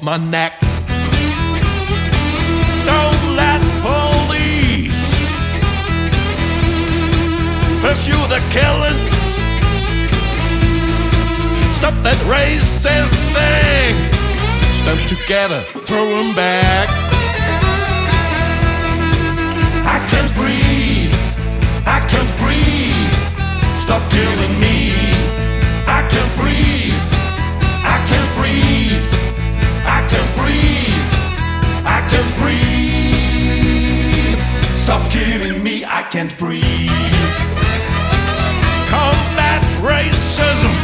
off my neck. Don't let police pursue the killing. Stop that racist thing. Stand together, throw them back. I can't breathe, I can't breathe. Stop killing me. I can't breathe, I can't breathe, I can't breathe, I can't breathe. Stop killing me, I can't breathe. Combat racism,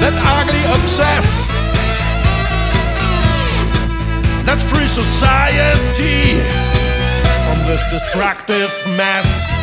that ugly obsess, let's free society from this destructive mess.